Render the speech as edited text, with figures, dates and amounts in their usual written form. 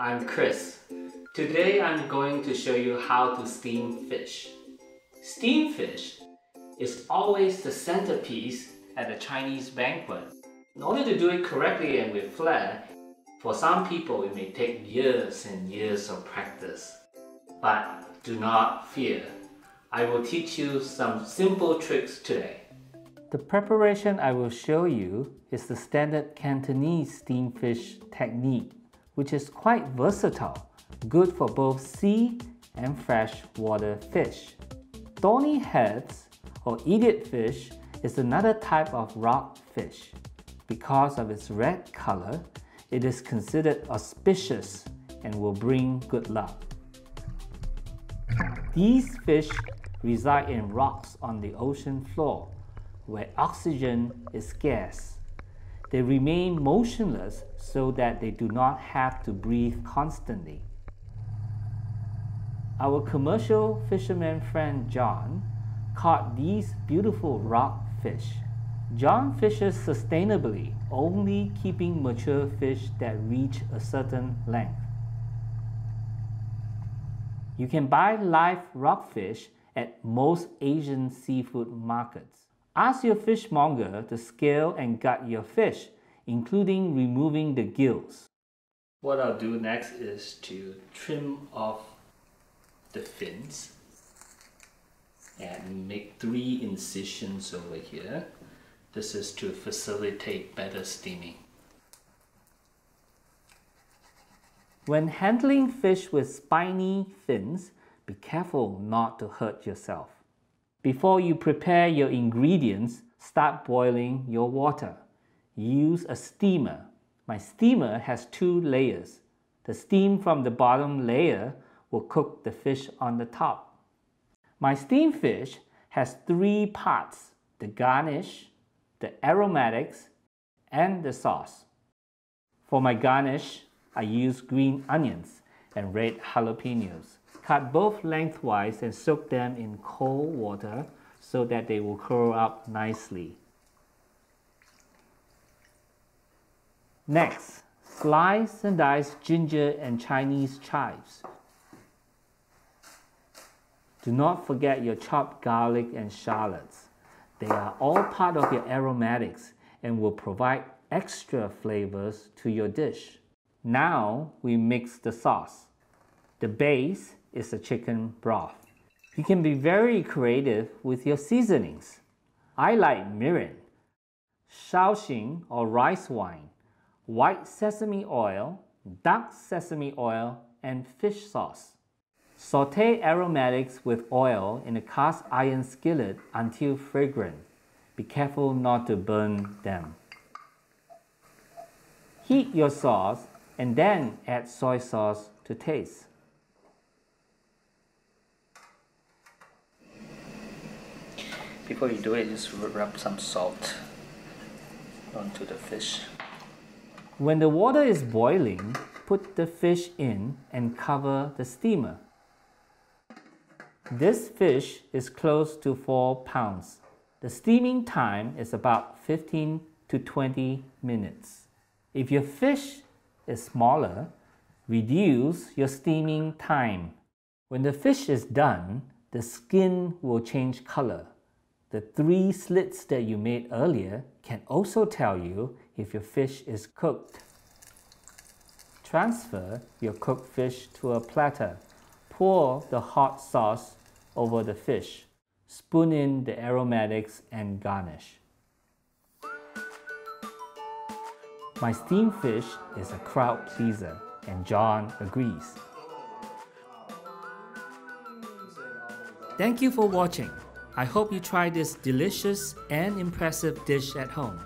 I'm Chris. Today I'm going to show you how to steam fish. Steam fish is always the centerpiece at a Chinese banquet. In order to do it correctly and with flair, for some people it may take years and years of practice. But do not fear. I will teach you some simple tricks today. The preparation I will show you is the standard Cantonese steam fish technique, which is quite versatile, good for both sea and freshwater fish. Thorny heads or idiot fish is another type of rock fish. Because of its red color, it is considered auspicious and will bring good luck. These fish reside in rocks on the ocean floor, where oxygen is scarce. They remain motionless so that they do not have to breathe constantly. Our commercial fisherman friend John caught these beautiful rock fish. John fishes sustainably, only keeping mature fish that reach a certain length. You can buy live rockfish at most Asian seafood markets. Ask your fishmonger to scale and gut your fish, including removing the gills. What I'll do next is to trim off the fins and make 3 incisions over here. This is to facilitate better steaming. When handling fish with spiny fins, be careful not to hurt yourself. Before you prepare your ingredients, start boiling your water. Use a steamer. My steamer has 2 layers. The steam from the bottom layer will cook the fish on the top. My steamed fish has 3 parts: the garnish, the aromatics, and the sauce. For my garnish, I use green onions and red jalapenos. Cut both lengthwise and soak them in cold water so that they will curl up nicely. Next, slice and dice ginger and Chinese chives. Do not forget your chopped garlic and shallots. They are all part of your aromatics and will provide extra flavors to your dish. Now we mix the sauce. The base is a chicken broth. You can be very creative with your seasonings. I like mirin, Shaoxing or rice wine, white sesame oil, dark sesame oil, and fish sauce. Saute aromatics with oil in a cast iron skillet until fragrant. Be careful not to burn them. Heat your sauce and then add soy sauce to taste. Before you do it, just rub some salt onto the fish. When the water is boiling, put the fish in and cover the steamer. This fish is close to 4 pounds. The steaming time is about 15 to 20 minutes. If your fish is smaller, reduce your steaming time. When the fish is done, the skin will change color. The 3 slits that you made earlier can also tell you if your fish is cooked. Transfer your cooked fish to a platter. Pour the hot sauce over the fish. Spoon in the aromatics and garnish. My steamed fish is a crowd pleaser, and John agrees. Thank you for watching. I hope you try this delicious and impressive dish at home.